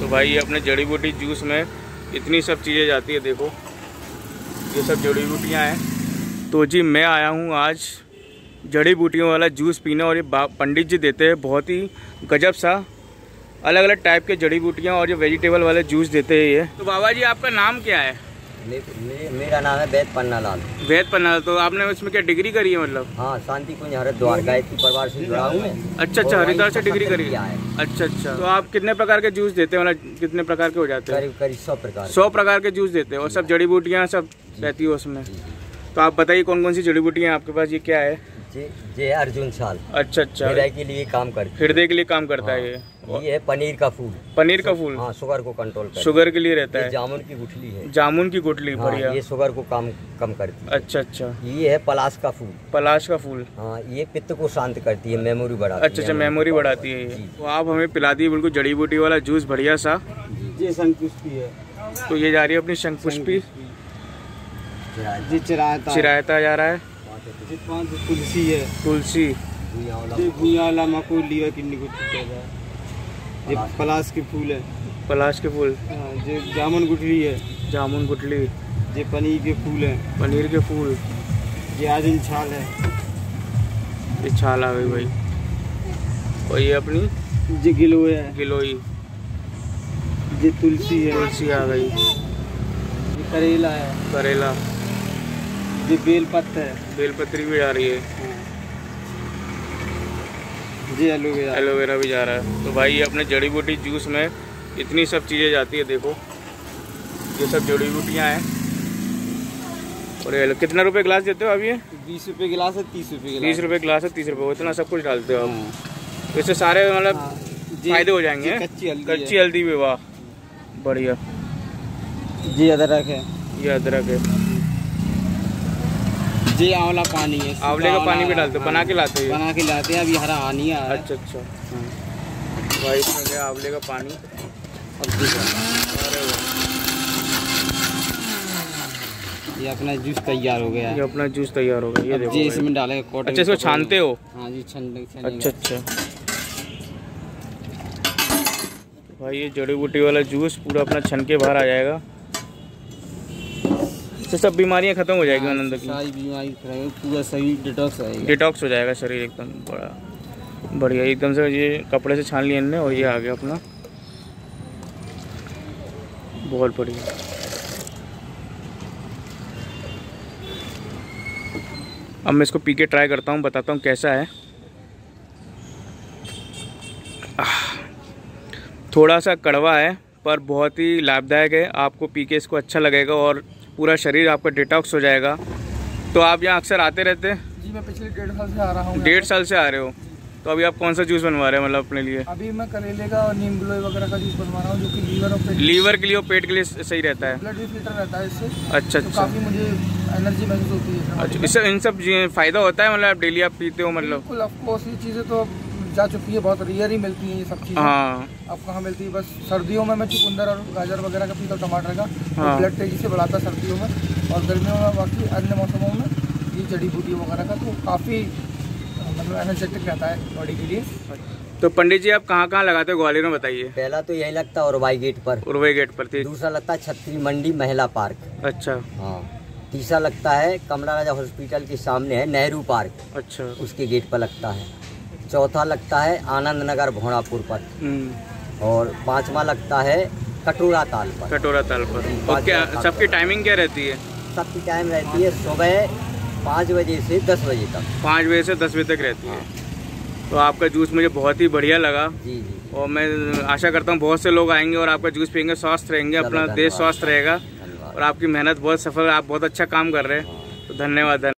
तो भाई अपने जड़ी बूटी जूस में इतनी सब चीज़ें जाती है। देखो ये सब जड़ी बूटियाँ हैं। तो जी मैं आया हूँ आज जड़ी बूटियों वाला जूस पीना, और ये पंडित जी देते हैं बहुत ही गजब सा अलग अलग टाइप के जड़ी बूटियाँ और ये वेजिटेबल वाले जूस देते हैं ये। तो बाबा जी आपका नाम क्या है? मेरा नाम है बैद पन्नालाल। बैद पन्नालाल, तो आपने उसमें क्या डिग्री करी है? मतलब हाँ, शांति हरिद्वार गायत्री परिवार से जुड़ा हूँ मैं। अच्छा अच्छा, हरिद्वार से डिग्री करी है। अच्छा, तो आप कितने प्रकार के जूस देते हैं? मतलब कितने प्रकार के हो जाते हैं? करीब 100 प्रकार के जूस देते हैं और सब जड़ी बूटियाँ सब रहती है उसमें। तो आप बताइए कौन कौन सी जड़ी बूटियाँ आपके पास? ये क्या है? ये अर्जुन साल। अच्छा, हृदय के लिए काम करता है। हृदय के लिए काम करता है ये है पनीर का फूल। पनीर का फूल, हाँ, शुगर को कंट्रोल करता है। शुगर के लिए रहता है। जामुन की गुठली है। जामुन की गुठली, हाँ, बढ़िया, ये शुगर को कम करती है। अच्छा, ये है पलाश का फूल। पलाश का फूल, हाँ, ये पित्त को शांत करती है, मेमोरी बढ़ाती है। अच्छा, मेमोरी बढ़ाती है। तो आप हमें पिला दिए बिल्कुल जड़ी बूटी वाला जूस, बढ़िया सा। ये शंखपुष्पी है, तो ये जा रही है अपनी शंखपुष्पी, चिरायता जा रहा है। तुलसी है। तुलसी, ये पलाश के फूल है। पलाश के फूल, ये जामुन गुठली है। जामुन गुठली, ये पनीर के फूल है। पनीर के फूल, ये अर्जुन छाल है। ये छाल आ गई भाई। और ये अपनी ये गिलोई है। गिलोई, ये तुलसी है। तुलसी आ गई। ये करेला है। करेला, ये बेलपत्र है। बेलपत्री भी आ रही है जी। एलोवेरा भी जा रहा है। तो भाई अपने जड़ी बूटी जूस में इतनी सब चीज़ें जाती है। देखो ये सब जड़ी बूटियाँ हैं। और ये कितना रुपए गिलास देते हो आप? ये 20 रुपये गिलास है। 30 रुपये गिलास। 20 रुपये गिलास है। 30 रुपये, इतना सब कुछ डालते हो आप। इससे सारे मतलब फायदे हो जाएंगे। कच्ची हल्दी भी, वाह बढ़िया। जी अदरक है। ये अदरक है। जी आंवला पानी है। आंवले का पानी भी डालते हो? बना के लाते हो? बना के लाते हैं। अभी हरा आनिया है। अच्छा, भाई इसमें गया आंवले का पानी। ये अपना जूस तैयार हो गया है। ये अपना जूस तैयार हो गया। ये देखो जी इसमें डालेंगे कॉटन। अच्छा, इसको छानते हो? हाँ जी, छान। अच्छा, भाई ये जड़ी बूटी वाला जूस पूरा अपना छन के बाहर आ जाएगा। तो सब बीमारियां खत्म हो जाएगी आनंद की। सारी बीमारी पूरा सही डिटॉक्स आएगा। डिटॉक्स हो जाएगा शरीर एकदम, बड़ा बढ़िया एकदम से। ये कपड़े से छान लिया इनने और ये आ गया अपना, बहुत बढ़िया। अब मैं इसको पी के ट्राई करता हूँ, बताता हूँ कैसा है। थोड़ा सा कड़वा है पर बहुत ही लाभदायक है। आपको पी के इसको अच्छा लगेगा और पूरा शरीर आपका डिटॉक्स हो जाएगा। तो आप यहाँ अक्सर आते रहते हैं? जी मैं पिछले 1.5 साल से आ रहा हूँ। 1.5 साल से आ रहे हो? तो अभी आप कौन सा जूस बनवा रहे हैं मतलब अपने लिए? अभी मैं करेले का और नीम गिलोई वगैरह का जूस बनवा रहा हूँ, जो कि लीवर के लिए और पेट के लिए सही रहता है। ब्लड भी फिल्टर रहता है इससे। अच्छा अच्छा, तो काफ़ी मुझे एनर्जी महसूस होती है। अच्छा, इससे इन सब फायदा होता है? मतलब आप डेली आप पीते हो? मतलब ऑफकोर्स ये चीज़ें तो जा चुकी है, बहुत रेयर ही मिलती है ये सब चीज़ें। हाँ, अब कहाँ मिलती है? बस सर्दियों में मैं चुकंदर और गाजर वगैरह का पीता हूँ, टमाटर का। हाँ, ब्लड तेजी से बढ़ाता सर्दियों में, और गर्मियों में बाकी अन्य मौसमों में ये जड़ी बूटी वगैरह का तो काफ़ी मतलब एनर्जेटिक रहता है बॉडी के लिए। तो पंडित जी आप कहाँ कहाँ लगाते हो ग्वालियर में बताइए? पहला तो यही लगता है उर्वाई गेट पर। उर्वाई गेट पर। दूसरा लगता है छत्री मंडी महिला पार्क। अच्छा। हाँ, तीसरा लगता है कमला राजा हॉस्पिटल के सामने है नेहरू पार्क। अच्छा, उसके गेट पर लगता है। चौथा लगता है आनंद नगर भोणापुर पर। और पांचवा लगता है कटोरा ताल पर। कटोरा ताल पर। और क्या सबकी टाइमिंग क्या रहती है? सबकी टाइम रहती है सुबह 5 बजे से 10 बजे तक। 5 बजे से 10 बजे तक रहती है। तो आपका जूस मुझे बहुत ही बढ़िया लगा। जी जी। और मैं आशा करता हूँ बहुत से लोग आएंगे और आपका जूस पियेंगे, स्वस्थ रहेंगे, अपना देश स्वस्थ रहेगा। और आपकी मेहनत बहुत सफल, आप बहुत अच्छा काम कर रहे हैं। तो धन्यवाद।